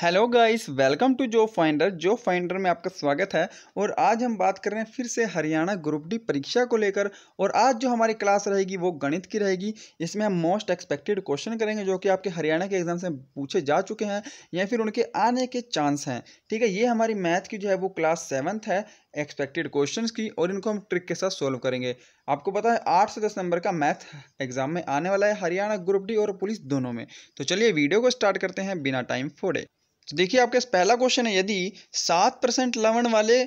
Hello guys, welcome to job finder. Job finder में आपका स्वागत है और आज हम बात कर रहे हैं फिर से हरियाणा ग्रुप डी परीक्षा को लेकर। और आज जो हमारी क्लास रहेगी वो गणित की रहेगी। इसमें हम मोस्ट एक्सपेक्टेड क्वेश्चन करेंगे जो कि आपके हरियाणा के एग्जाम से पूछे जा चुके हैं या फिर उनके आने के चांस हैं। ठीक है, ये हमारी मैथ की जो है वो क्लास 7th है एक्सपेक्टेड क्वेश्चंस की, और इनको हम ट्रिक के साथ सॉल्व करेंगे। आपको पता है 8 से 10 नंबर का मैथ एग्जाम में आने वाला है हरियाणा ग्रुप डी और पुलिस दोनों में। तो चलिए वीडियो को स्टार्ट करते हैं बिना टाइम फोड़े। तो देखिए आपके पहला क्वेश्चन है, यदि 7% लवण वाले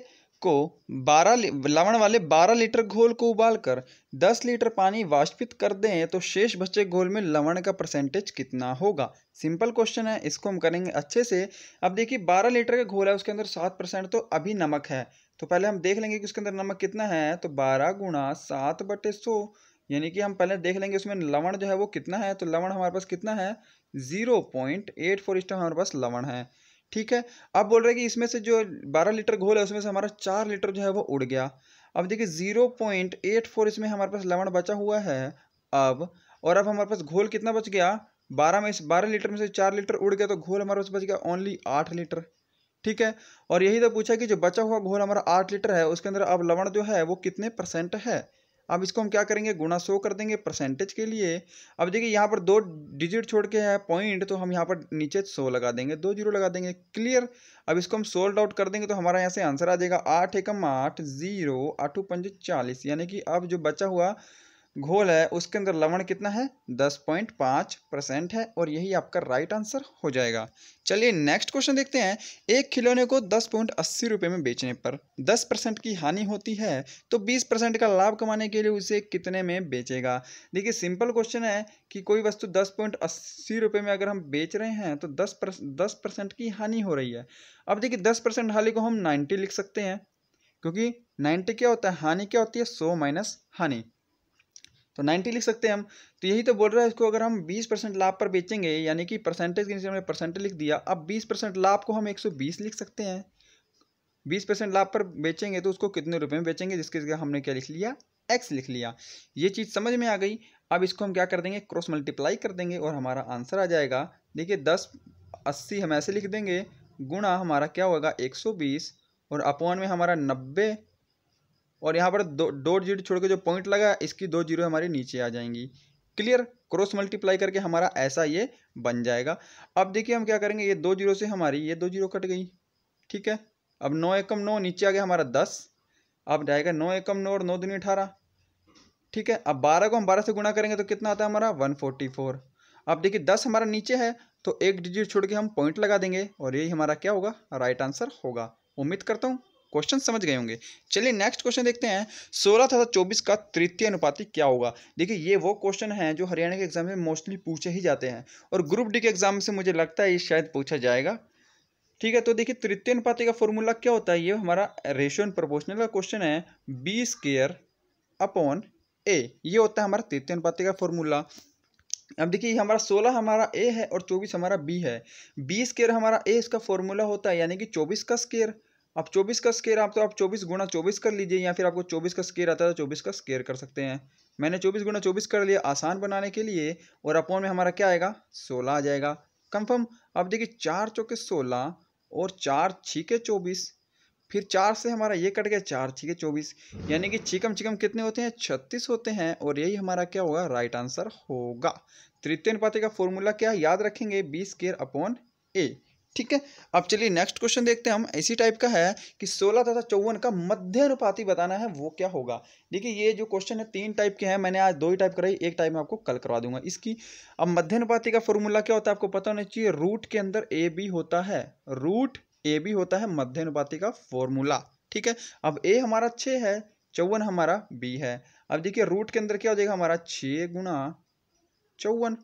को 12 लीटर घोल को उबालकर 10 लीटर पानी वाष्पित कर दें तो शेष बचे घोल में लवण का परसेंटेज कितना होगा। सिंपल क्वेश्चन है, इसको हम करेंगे अच्छे से। अब देखिए 12 लीटर का घोल है, उसके अंदर 7% तो अभी नमक है, तो पहले हम देख लेंगे कि उसके अंदर नमक कितना है। तो 12 गुणा 7/100, यानी कि हम पहले देख लेंगे उसमें लवण जो है वो कितना है। तो लवण हमारे पास कितना है, 0.84 हमारे पास लवण है। ठीक है, अब बोल रहे हैं कि इसमें से जो 12 लीटर घोल है उसमें से हमारा 4 लीटर जो है वो उड़ गया। अब देखिए 0.84 इसमें हमारे पास लवण बचा हुआ है। अब हमारे पास घोल कितना बच गया, 12 लीटर में से 4 लीटर उड़ गया, तो घोल हमारे पास बच गया ओनली 8 लीटर। ठीक है, और यही तो पूछा कि जो बचा हुआ घोल हमारा 8 लीटर है उसके अंदर अब लवण जो है वो कितने परसेंट है। अब इसको हम क्या करेंगे, गुणा 100 कर देंगे परसेंटेज के लिए। अब देखिए यहाँ पर 2 डिजिट छोड़ के है पॉइंट, तो हम यहाँ पर नीचे 100 लगा देंगे, 2 जीरो लगा देंगे। क्लियर, अब इसको हम सोल्ड आउट कर देंगे तो हमारा यहाँ से आंसर आ जाएगा 8 एकम 8, 0, 8 पंजे 40। यानी कि अब जो बचा हुआ घोल है उसके अंदर लवण कितना है, 10.5% है, और यही आपका राइट आंसर हो जाएगा। चलिए नेक्स्ट क्वेश्चन देखते हैं। एक खिलौने को 10.80 रुपये में बेचने पर 10% की हानि होती है, तो 20% का लाभ कमाने के लिए उसे कितने में बेचेगा। देखिए सिंपल क्वेश्चन है कि कोई वस्तु 10.80 रुपये में अगर हम बेच रहे हैं तो 10% की हानि हो रही है। अब देखिए 10% हानि को हम 90 लिख सकते हैं, क्योंकि 90 क्या होता है, हानि क्या होती है, 100 माइनस हानि, तो 90 लिख सकते हैं हम। तो यही तो बोल रहा है, इसको अगर हम 20% लाभ पर बेचेंगे, यानी कि परसेंटेज के नीचे हमने परसेंटेज लिख दिया। अब 20% लाभ को हम 120 लिख सकते हैं। 20% लाभ पर बेचेंगे तो उसको कितने रुपए में बेचेंगे, जिसके जगह हमने क्या लिख लिया, x लिख लिया। ये चीज़ समझ में आ गई। अब इसको हम क्या कर देंगे, क्रॉस मल्टीप्लाई कर देंगे और हमारा आंसर आ जाएगा। देखिए 10.80 हम ऐसे लिख देंगे, गुणा हमारा क्या होगा 120, और अपॉन में हमारा 90, और यहाँ पर 2 जीरो छोड़ के जो पॉइंट लगा इसकी 2 जीरो हमारी नीचे आ जाएंगी। क्लियर, क्रॉस मल्टीप्लाई करके हमारा ऐसा ये बन जाएगा। अब देखिए हम क्या करेंगे, ये 2 जीरो से हमारी ये 2 जीरो कट गई। ठीक है, अब 9 एकम 9 नीचे आ गया हमारा 10, अब जाएगा 9 एकम 9 और 9 दूनी 18। ठीक है, अब 12 को हम 12 से गुणा करेंगे तो कितना आता है हमारा 144। अब देखिए 10 हमारा नीचे है तो 1 डिजिट छोड़ के हम पॉइंट लगा देंगे, और यही हमारा क्या होगा, राइट आंसर होगा। उम्मीद करता हूँ क्वेश्चन समझ गए होंगे। चलिए नेक्स्ट क्वेश्चन देखते हैं। 16/24 का तृतीय अनुपाती क्या होगा। देखिए ये वो क्वेश्चन है जो हरियाणा के एग्जाम में मोस्टली पूछे ही जाते हैं, और ग्रुप डी के एग्जाम से मुझे लगता है ये शायद पूछा जाएगा। ठीक है, तो देखिए तृतीय अनुपाती का फॉर्मूला क्या होता है, ये हमारा रेशियो एंड प्रोपोर्शनल का क्वेश्चन है। B² अपॉन A, ये होता है हमारा तृतीय अनुपाती का फॉर्मूला। अब देखिए हमारा 16 हमारा A है और 24 हमारा B है। B² हमारा A इसका फॉर्मूला होता है, यानी कि 24 का स्क्वायर। अब 24 का स्क्वायर आप 24 गुणा 24 कर लीजिए, या फिर आपको 24 का स्क्वायर आता है तो 24 का स्क्वायर कर सकते हैं। मैंने 24 गुणा 24 कर लिया आसान बनाने के लिए, और अपॉन में हमारा क्या आएगा, 16 आ जाएगा कंफर्म। अब देखिए 4 चौके 16 और 4 छीके 24, फिर 4 से हमारा ये कट गया, 4 छीके 24, यानी कि छिकम छिकम कितने होते हैं, 36 होते हैं, और यही हमारा क्या होगा, राइट आंसर होगा। तृतीय अनुपाती का फॉर्मूला क्या है, याद रखेंगे B² अपॉन A। ठीक है, अब चलिए नेक्स्ट क्वेश्चन देखते हैं हम। इसी टाइप का है कि 16/54 का मध्य अनुपाती बताना है, वो क्या होगा। देखिए ये जो क्वेश्चन है 3 टाइप के हैं, मैंने आज 2 ही टाइप कराई, एक टाइप में आपको कल करवा दूंगा इसकी। अब मध्य अनुपाती का फॉर्मूला क्या होता है आपको पता होना चाहिए, रूट के अंदर AB होता है। रूट AB होता है मध्य अनुपाती का फॉर्मूला। ठीक है, अब A हमारा 6 है, 54 हमारा B है। अब देखिए रूट के अंदर क्या हो जाएगा हमारा 6 गुणा 54।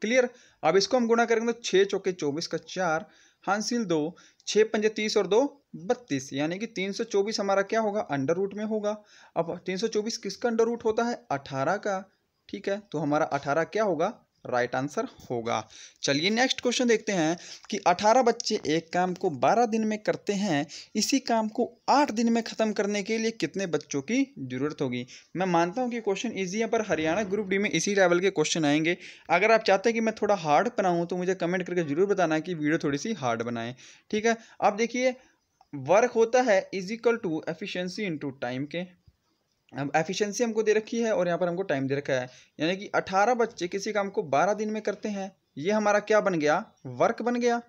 क्लियर, अब इसको हम गुणा करेंगे तो 6 चौके 24 का 4 हांसिल 2, 6 पंजे 30 और 2 32, यानी कि 324 हमारा क्या होगा, अंडर रूट में होगा। अब 324 किसका अंडर रूट होता है, 18 का। ठीक है, तो हमारा 18 क्या होगा, राइट आंसर होगा। चलिए नेक्स्ट क्वेश्चन देखते हैं कि 18 बच्चे एक काम को 12 दिन में करते हैं, इसी काम को 8 दिन में ख़त्म करने के लिए कितने बच्चों की ज़रूरत होगी। मैं मानता हूं कि क्वेश्चन ईजी है, पर हरियाणा ग्रुप डी में इसी लेवल के क्वेश्चन आएंगे। अगर आप चाहते हैं कि मैं थोड़ा हार्ड बनाऊँ तो मुझे कमेंट करके ज़रूर बताना कि वीडियो थोड़ी सी हार्ड बनाएँ, ठीक है। अब देखिए वर्क होता है is equal to efficiency into time के। अब एफिशिएंसी हमको दे रखी है और यहाँ पर हमको टाइम दे रखा है, यानी कि 18 बच्चे किसी काम को 12 दिन में करते हैं, ये हमारा क्या बन गया, वर्क बन गया।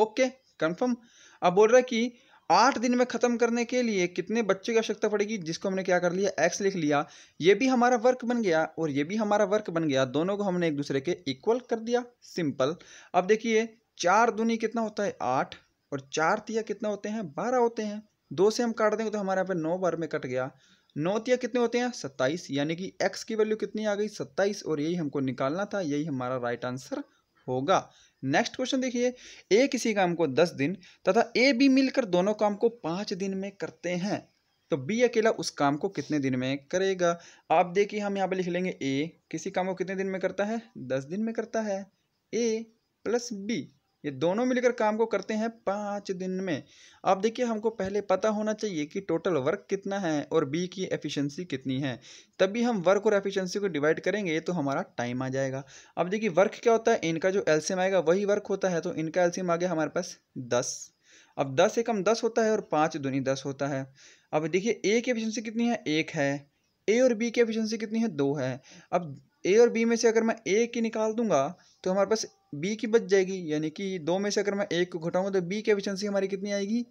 Okay confirm. अब बोल रहा है कि 8 दिन में ख़त्म करने के लिए कितने बच्चों की आवश्यकता पड़ेगी, जिसको हमने क्या कर लिया, एक्स लिख लिया। ये भी हमारा वर्क बन गया और ये भी हमारा वर्क बन गया, दोनों को हमने एक दूसरे के इक्वल कर दिया, सिंपल। अब देखिए 4 दूनी कितना होता है 8 और 4 तिया कितना होते हैं 12 होते हैं। 2 से हम काट देंगे तो हमारे यहाँ पे 9 बार में कट गया। 9 तिया कितने होते हैं 27, यानी कि x की वैल्यू कितनी आ गई 27 और यही हमको निकालना था, यही हमारा राइट आंसर होगा। नेक्स्ट क्वेश्चन देखिए, ए किसी काम को 10 दिन तथा ए बी मिलकर दोनों काम को 5 दिन में करते हैं, तो बी अकेला उस काम को कितने दिन में करेगा। आप देखिए हम यहाँ पर लिख लेंगे ए किसी काम को कितने दिन में करता है 10 दिन में करता है, ए प्लस बी ये दोनों मिलकर काम को करते हैं 5 दिन में। अब देखिए हमको पहले पता होना चाहिए कि टोटल वर्क कितना है और बी की एफिशिएंसी कितनी है, तभी हम वर्क और एफिशिएंसी को डिवाइड करेंगे तो हमारा टाइम आ जाएगा। अब देखिए वर्क क्या होता है, इनका जो एलसीएम आएगा वही वर्क होता है, तो इनका एलसीएम आ गया हमारे पास 10। अब 10 एकम 10 होता है और 5 दूनी 10 होता है। अब देखिए ए की एफिशिएंसी कितनी है 1 है, ए और बी की एफिशिएंसी कितनी है 2 है। अब ए और बी में से अगर मैं ए की निकाल दूंगा तो हमारे पास बी की बच जाएगी, यानी कि 2 में से अगर मैं 1 को घटाऊंगा तो बी की एफिशिएंसी हमारी कितनी आएगी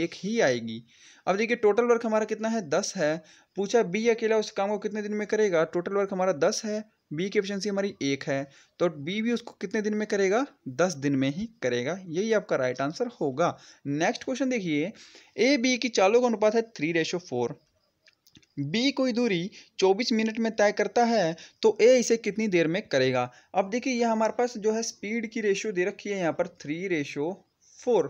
1 ही आएगी। अब देखिए टोटल वर्क हमारा कितना है 10 है, पूछा बी अकेला उस काम को कितने दिन में करेगा, टोटल वर्क हमारा 10 है, बी की एफिशिएंसी हमारी 1 है, तो बी भी उसको कितने दिन में करेगा 10 दिन में ही करेगा, यही आपका राइट आंसर होगा। नेक्स्ट क्वेश्चन देखिए, ए बी की चालों का अनुपात है 3:4, बी कोई दूरी 24 मिनट में तय करता है तो ए इसे कितनी देर में करेगा। अब देखिए यह हमारे पास जो है स्पीड की रेशियो दे रखी है यहाँ पर 3:4।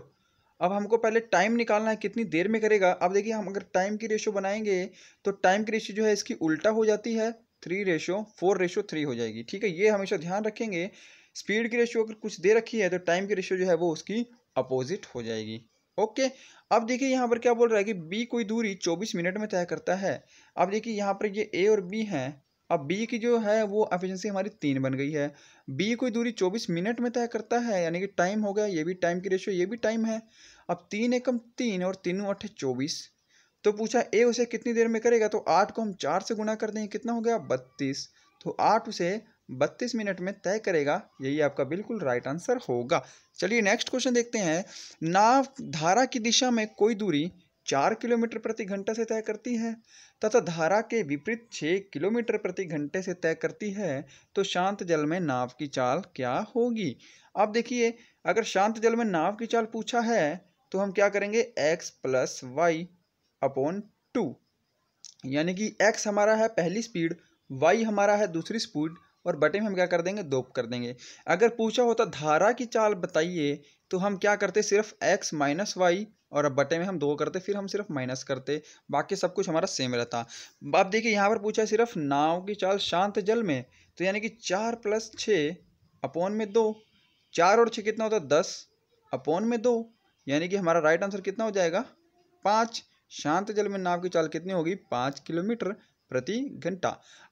अब हमको पहले टाइम निकालना है कितनी देर में करेगा। अब देखिए हम अगर टाइम की रेशियो बनाएंगे तो टाइम की रेशियो जो है इसकी उल्टा हो जाती है, 3:4:3 हो जाएगी, ठीक है। ये हमेशा ध्यान रखेंगे, स्पीड की रेशियो अगर कुछ दे रखी है तो टाइम की रेशियो जो है वो उसकी अपोजिट हो जाएगी। ओके अब देखिए यहाँ पर क्या बोल रहा है कि बी कोई दूरी 24 मिनट में तय करता है। अब देखिए यहाँ पर ये ए और बी हैं, अब बी की जो है वो एफिशिएंसी हमारी 3 बन गई है, बी कोई दूरी 24 मिनट में तय करता है, यानी कि टाइम हो गया, ये भी टाइम की रेशियो, ये भी टाइम है। अब 3 एकम 3 और 3 × 8 24, तो पूछा ए उसे कितनी देर में करेगा, तो 8 को हम 4 से गुना कर देंगे कितना हो गया 32, तो 8 उसे 32 मिनट में तय करेगा, यही आपका बिल्कुल राइट आंसर होगा। चलिए नेक्स्ट क्वेश्चन देखते हैं, नाव धारा की दिशा में कोई दूरी 4 किलोमीटर प्रति घंटा से तय करती है तथा धारा के विपरीत 6 किलोमीटर प्रति घंटे से तय करती है, तो शांत जल में नाव की चाल क्या होगी। अब देखिए अगर शांत जल में नाव की चाल पूछा है तो हम क्या करेंगे x + y/2, यानी कि x हमारा है पहली स्पीड, y हमारा है दूसरी स्पीड और बटे में हम क्या कर देंगे 2 कर देंगे। अगर पूछा होता धारा की चाल बताइए तो हम क्या करते सिर्फ x - y और अब बटे में हम 2 करते, फिर हम सिर्फ माइनस करते, बाकी सब कुछ हमारा सेम रहता। अब देखिए यहाँ पर पूछा सिर्फ नाव की चाल शांत जल में, तो यानी कि 4 + 6/2, 4 और 6 कितना होता 10/2, यानी कि हमारा राइट आंसर कितना हो जाएगा 5। शांत जल में नाव की चाल कितनी होगी 5 किलोमीटर प्रति घंटा,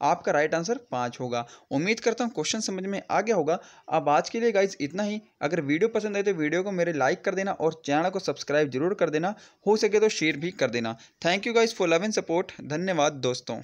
आपका राइट आंसर 5 होगा। उम्मीद करता हूँ क्वेश्चन समझ में आ गया होगा। अब आज के लिए गाइज इतना ही। अगर वीडियो पसंद आए तो वीडियो को मेरे लाइक कर देना और चैनल को सब्सक्राइब जरूर कर देना, हो सके तो शेयर भी कर देना। Thank you guys for love and support. धन्यवाद दोस्तों।